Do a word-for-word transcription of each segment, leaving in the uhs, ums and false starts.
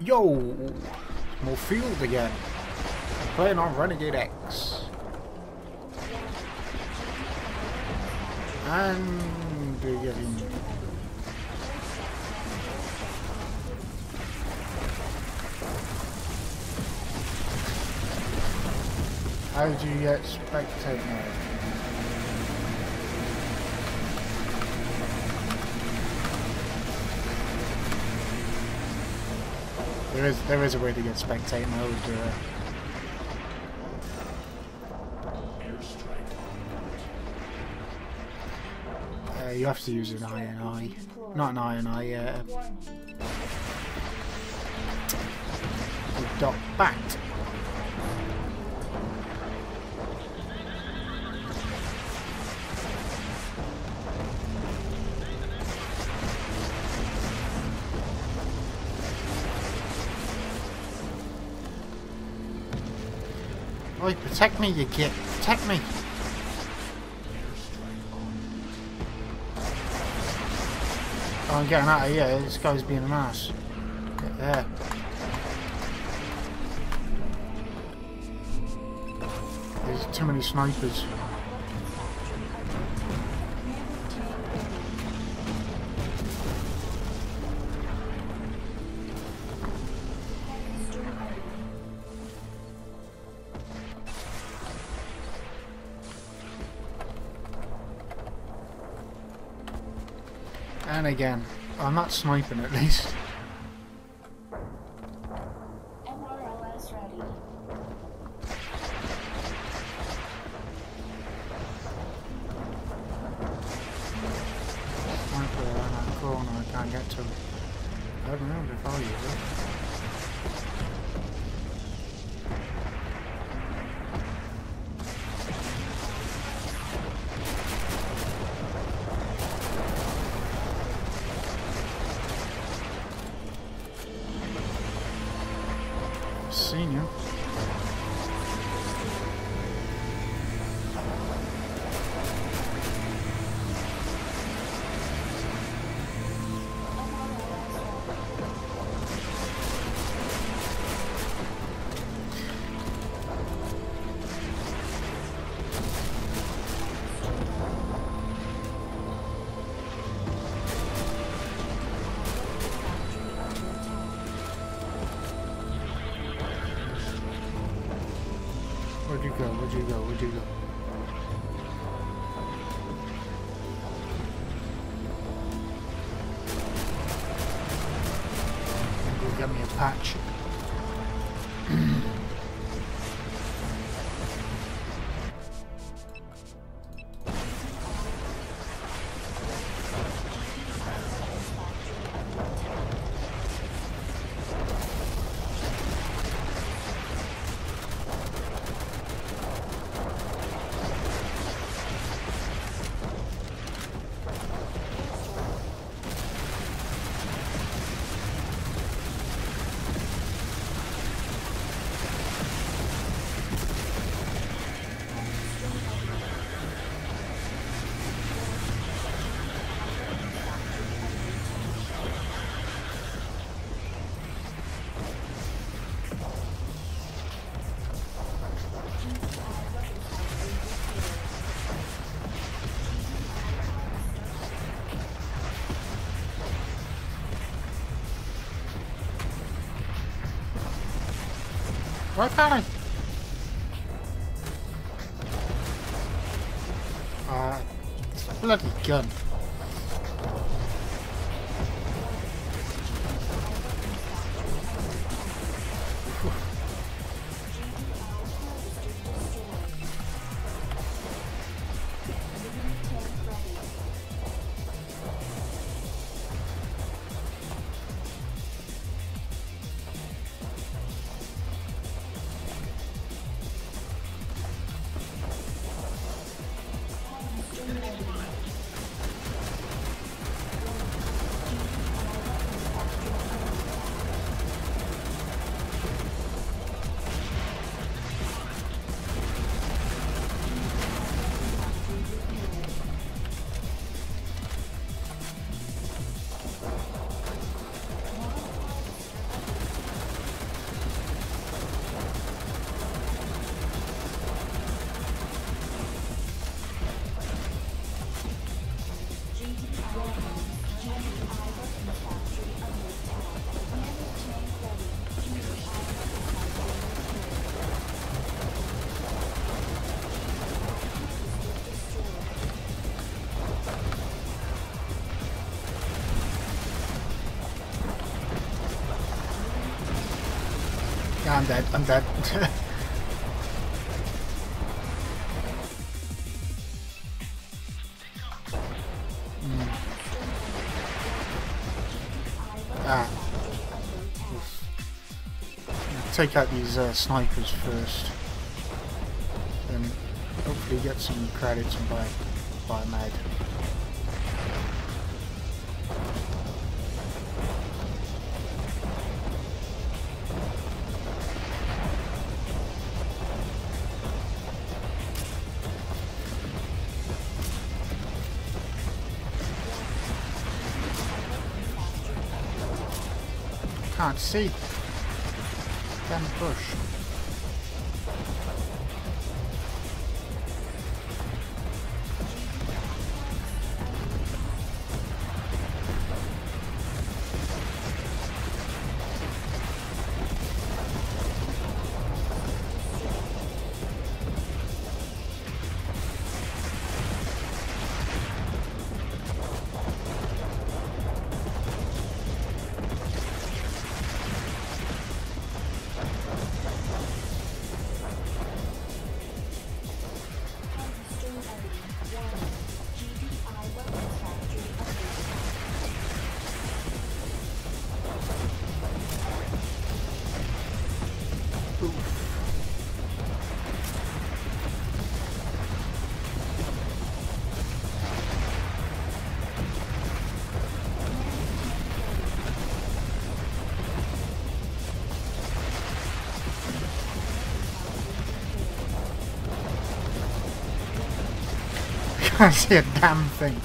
Yo! More field again. I'm playing on Renegade X. And getting how do you get spectate now? There is, there is a way to get spectate mode. Uh, uh, you have to use an eye and eye, not an eye and eye. Uh, dot backed. Oi, protect me, you git. Protect me. Oh, I'm getting out of here. This guy's being an ass. Get there. There's too many snipers. And again, I'm not sniping at least. M R L S ready. Sniper around that corner, I can't get to him. I don't know if I'll use seen you. Where'd you go? Where'd you go? Where'd you go? Go get me a patch. What happened? Uh, it's a bloody gun. No, I'm dead. I'm dead. mm. Ah. Take out these uh, snipers first. Then hopefully get some credits and buy, buy med. Can't see. Damn bush. I can't see a damn thing.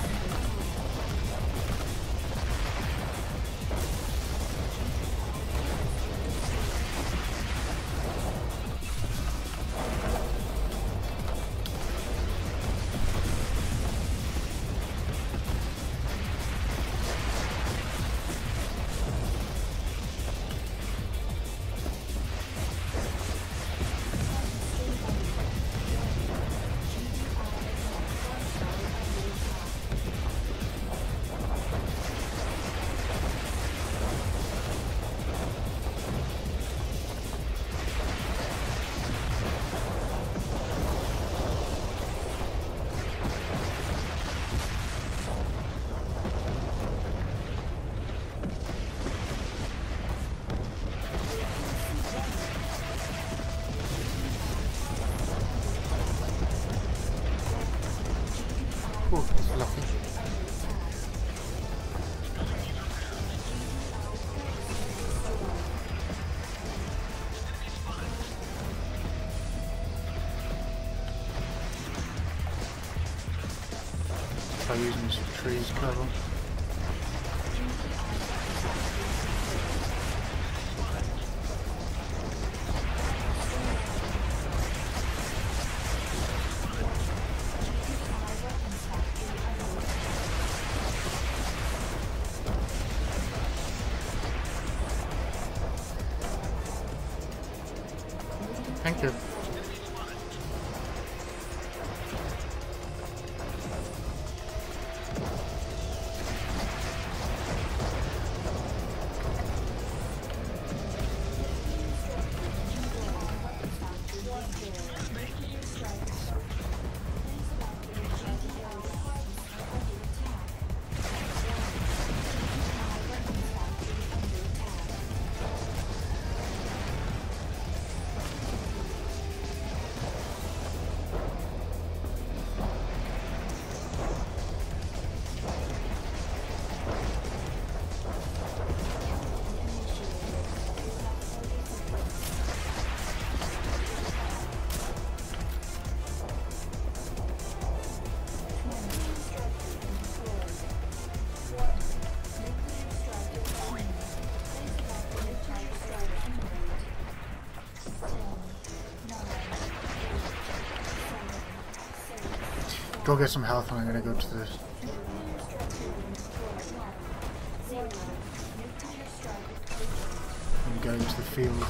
By using some trees cover. Thank you. Go get some health and I'm gonna go to the I'm going to the field.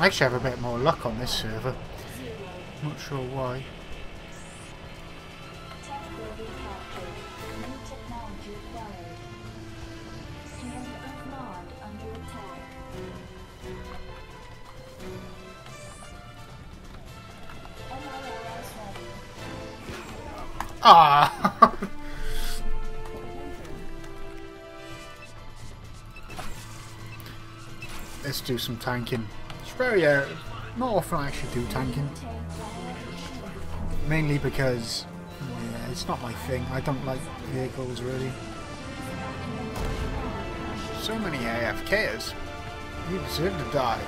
I actually have a bit more luck on this server. I'm not sure why. Ah! Let's do some tanking. It's very uh, not often I actually do tanking, mainly because yeah, it's not my thing. I don't like vehicles really. So many A F Kers. You deserve to die.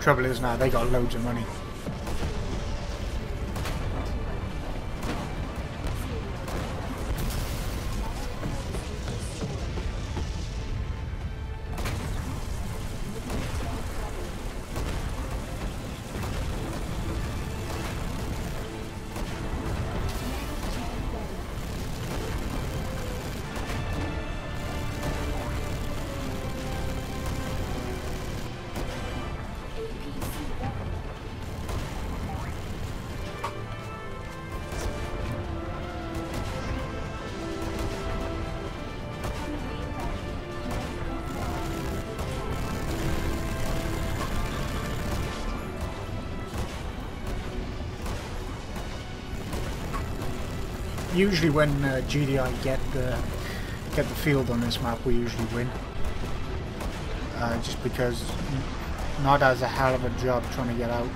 Trouble is now they got loads of money. Usually when uh, G D I get the, get the field on this map, we usually win. Uh, just because Nod has a hell of a job trying to get out.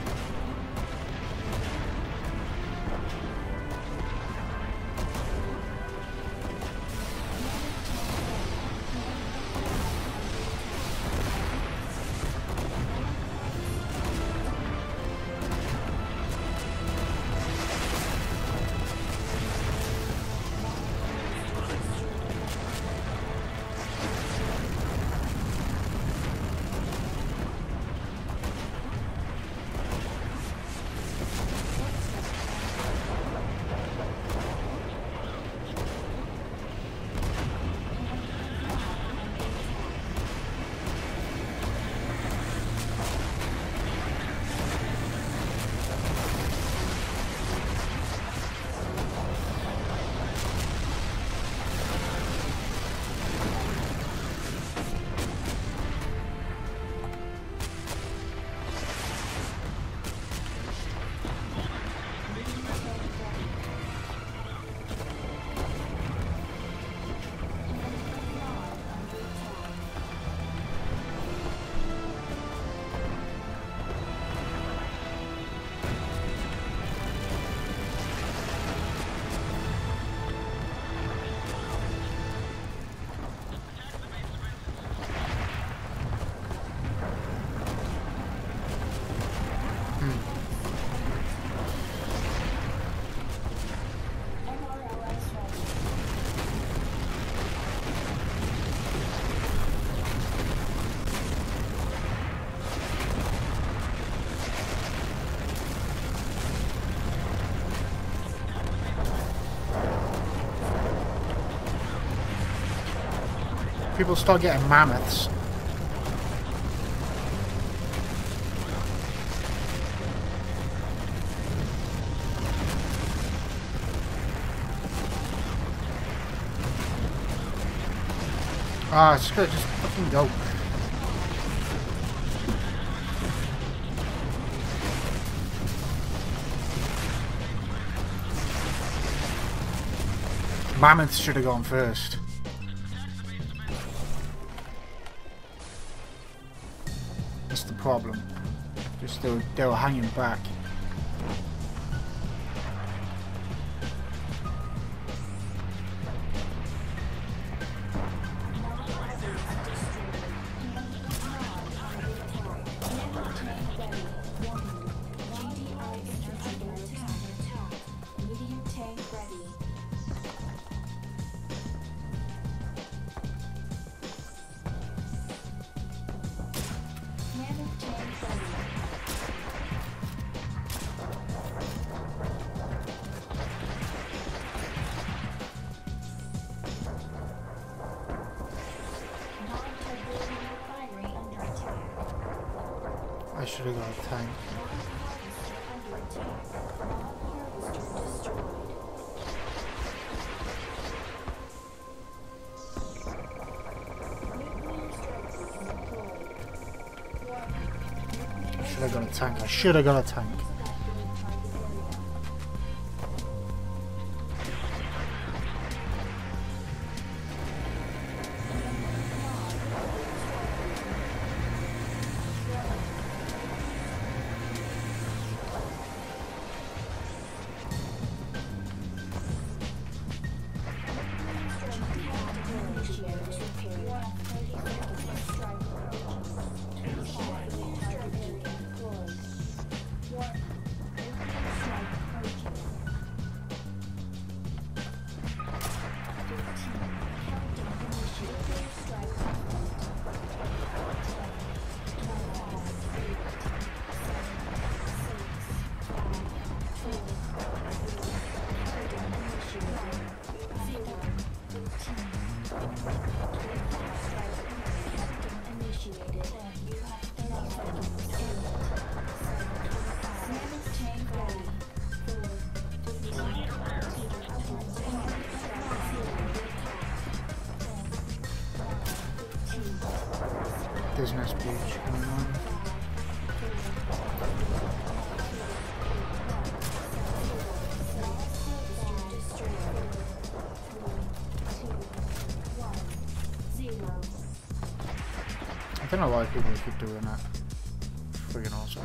People start getting mammoths. Ah, it's good, just fucking go. Mammoths should have gone first. problem. Just they were, they were hanging back. I should have got a tank. I should have got a tank. I should have got a tank. There's no speech going on. I don't know why people keep doing that. Friggin' awesome.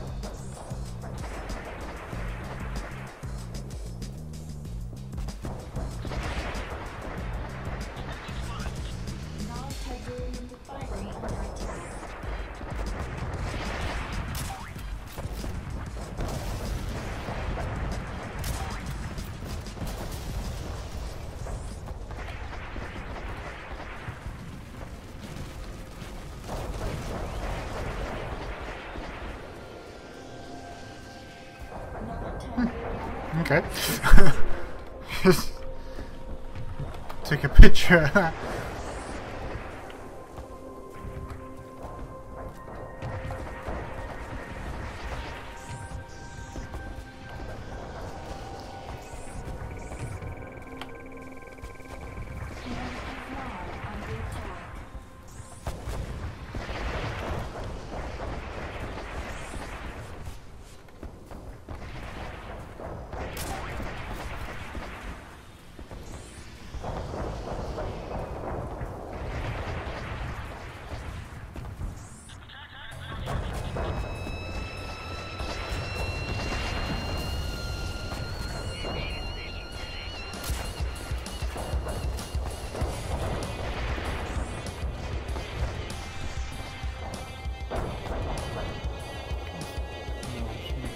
Okay. Just took a picture of that.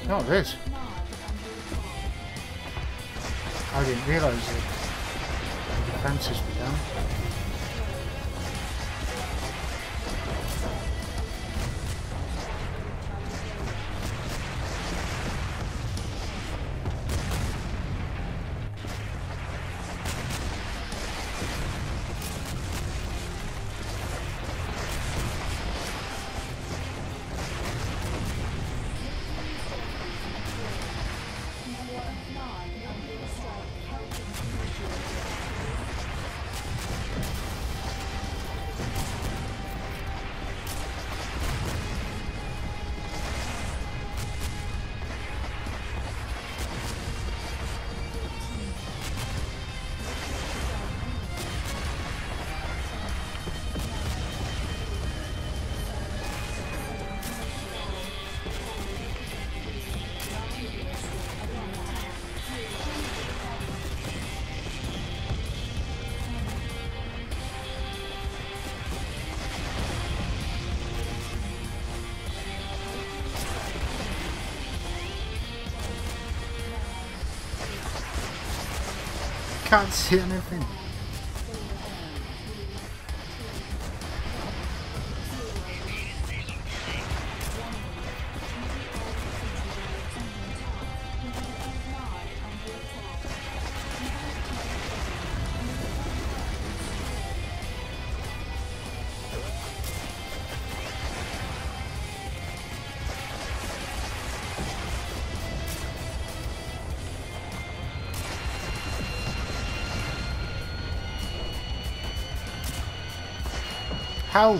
No, it is. I didn't realise it. The defences were down. can't see anything. How?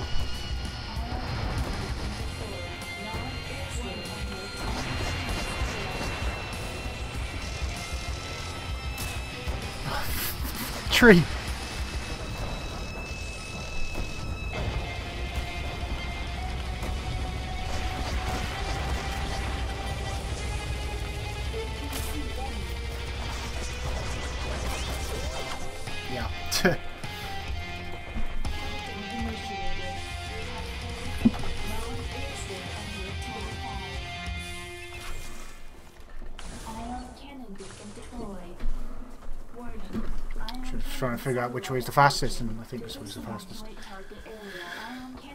Tree. Yeah. Trying to figure out which way is the fastest, and I think this way is the fastest.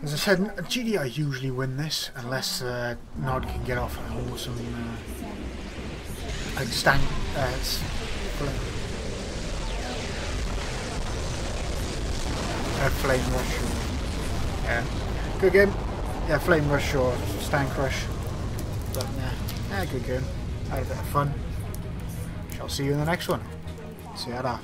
As I said, G D I usually win this unless uh, Nod can get off an awesome uh, like stand. Uh, uh, flame rush. Yeah, good game. Yeah, flame rush or stand crush. But yeah, yeah, good game. Had a bit of fun. Shall see you in the next one. See ya.